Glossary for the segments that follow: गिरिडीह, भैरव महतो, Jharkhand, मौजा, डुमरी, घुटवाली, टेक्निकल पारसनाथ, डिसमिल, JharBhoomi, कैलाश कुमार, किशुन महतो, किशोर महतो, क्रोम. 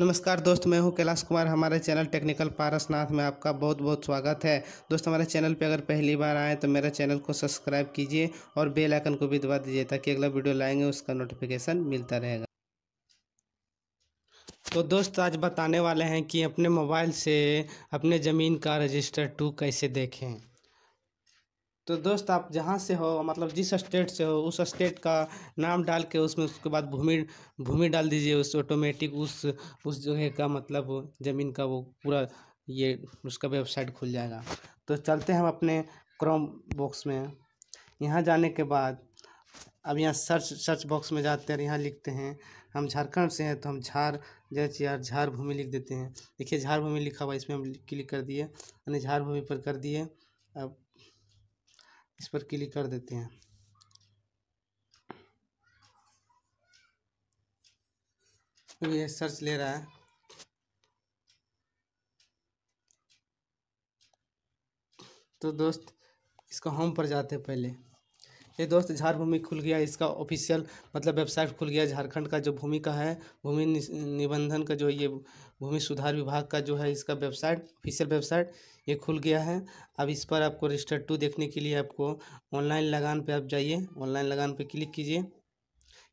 नमस्कार दोस्त, मैं हूं कैलाश कुमार। हमारे चैनल टेक्निकल पारसनाथ में आपका बहुत बहुत स्वागत है। दोस्त, हमारे चैनल पे अगर पहली बार आए तो मेरा चैनल को सब्सक्राइब कीजिए और बेल आइकन को भी दबा दीजिए ताकि अगला वीडियो लाएंगे उसका नोटिफिकेशन मिलता रहेगा। तो दोस्त, आज बताने वाले हैं कि अपने मोबाइल से अपने ज़मीन का रजिस्टर 2 कैसे देखें। तो दोस्त, आप जहाँ से हो, मतलब जिस स्टेट से हो, उस स्टेट का नाम डाल के उसमें उसके बाद भूमि डाल दीजिए। उस ऑटोमेटिक उस जगह का, मतलब ज़मीन का वो पूरा ये उसका वेबसाइट खुल जाएगा। तो चलते हैं हम अपने क्रोम बॉक्स में। यहाँ जाने के बाद अब यहाँ सर्च बॉक्स में जाते हैं। यहाँ लिखते हैं हम झारखंड से हैं तो हम झारभूमि लिख देते हैं। देखिए झारभूमि लिखा हुआ, इसमें हम क्लिक कर दिए, यानी झारभूमि पर कर दिए। अब इस पर क्लिक कर देते हैं। ये सर्च ले रहा है। तो दोस्त, इसका होम पर जाते हैं पहले। ये दोस्त झारभूमि खुल गया, इसका ऑफिशियल मतलब वेबसाइट खुल गया। झारखंड का जो भूमि का है, भूमि निबंधन का जो ये भूमि सुधार विभाग का जो है, इसका वेबसाइट ऑफिशियल वेबसाइट ये खुल गया है। अब इस पर आपको रजिस्टर 2 देखने के लिए आपको ऑनलाइन लगान पे आप जाइए, ऑनलाइन लगान पे क्लिक कीजिए।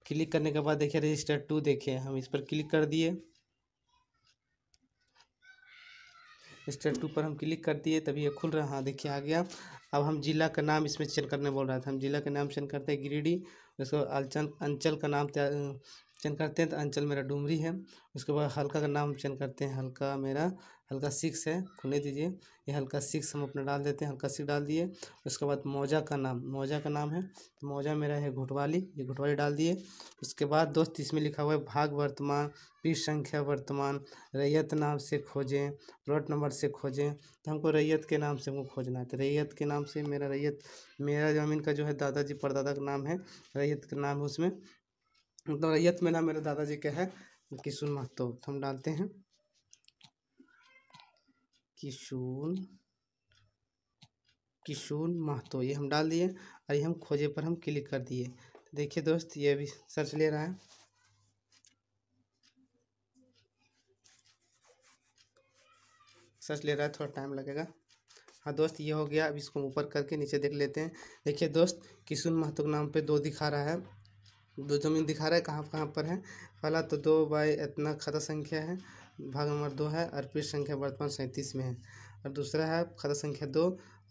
क्लिक करने के बाद देखिए रजिस्टर 2 देखिए, हम इस पर क्लिक कर दिए। रजिस्टर 2 पर हम क्लिक कर दिए तभी ये खुल रहा। हाँ देखिए आ गया। अब हम जिला का नाम इसमें चयन करने बोल रहा था, हम जिला का नाम चयन करते हैं गिरिडीह। उसको अंचल का नाम चयन करते हैं तो अंचल मेरा डुमरी है। उसके बाद हल्का का नाम चयन करते हैं, हल्का मेरा हल्का 6 है, खुलने दीजिए। ये हल्का 6 हम अपना डाल देते हैं, हल्का 6 डाल दिए। उसके बाद मौजा का नाम है तो मौजा मेरा है घुटवाली, ये घुटवाली डाल दिए। उसके बाद दोस्त इसमें लिखा हुआ है भाग वर्तमान, पीठ संख्या वर्तमान, रैयत नाम से खोजें, प्लॉट नंबर से खोजें। तो हमको रैयत के नाम से हमको खोजना है। तो रैयत के नाम से मेरा ज़मीन का जो है दादाजी परदादा का नाम है, रैयत का नाम है उसमें, मतलब रैयत में नाम मेरे दादाजी का है किशुन महतो। तो हम डालते हैं किशुन महतो, ये हम डाल दिए और ये हम खोजे पर हम क्लिक कर दिए। देखिए दोस्त ये अभी सर्च ले रहा है। थोड़ा टाइम लगेगा। हाँ दोस्त ये हो गया। अब इसको ऊपर करके नीचे देख लेते हैं। देखिए दोस्त किशुन महतो के नाम पे 2 दिखा रहा है, 2 ज़मीन दिखा रहा है। कहाँ पर है पहला तो 2/2 इतना खाता संख्या है, भाग नंबर 2 है और पृष्ठ संख्या वर्तमान 37 में है। और दूसरा है खाता संख्या 2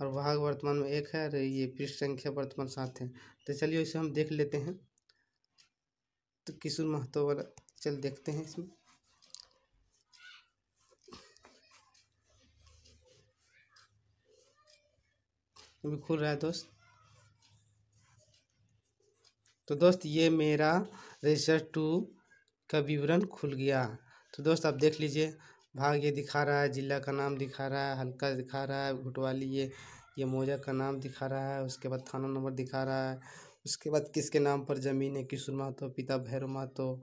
और भाग वर्तमान में 1 है और ये पृष्ठ संख्या वर्तमान 7 है। तो चलिए इसे हम देख लेते हैं। तो किशोर महतो वाला चल देखते हैं इसमें। अभी खुल रहा है दोस्त। तो दोस्त ये मेरा रजिस्टर 2 का विवरण खुल गया। तो दोस्त आप देख लीजिए, भाग ये दिखा रहा है, जिला का नाम दिखा रहा है, हल्का दिखा रहा है, घुटवाली ये मौजा का नाम दिखा रहा है। उसके बाद थाना नंबर दिखा रहा है। उसके बाद किसके नाम पर ज़मीन है, किशोर महतो पिता भैरव महतो।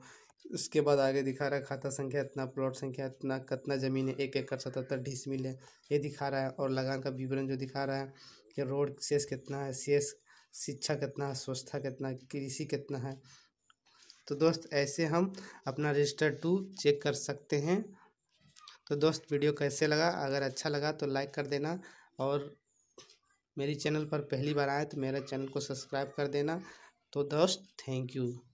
उसके बाद आगे दिखा रहा है खाता संख्या इतना, प्लॉट संख्या इतना, कितना ज़मीन है, 1 एकड़ 77 डिसमिल है, ये दिखा रहा है। और लगान का विवरण जो दिखा रहा है कि रोड शेष कितना है, शेष शिक्षा कितना है, स्वच्छता कितना, कृषि कितना है। तो दोस्त ऐसे हम अपना रजिस्टर 2 चेक कर सकते हैं। तो दोस्त वीडियो कैसे लगा, अगर अच्छा लगा तो लाइक कर देना और मेरी चैनल पर पहली बार आए तो मेरा चैनल को सब्सक्राइब कर देना। तो दोस्त थैंक यू।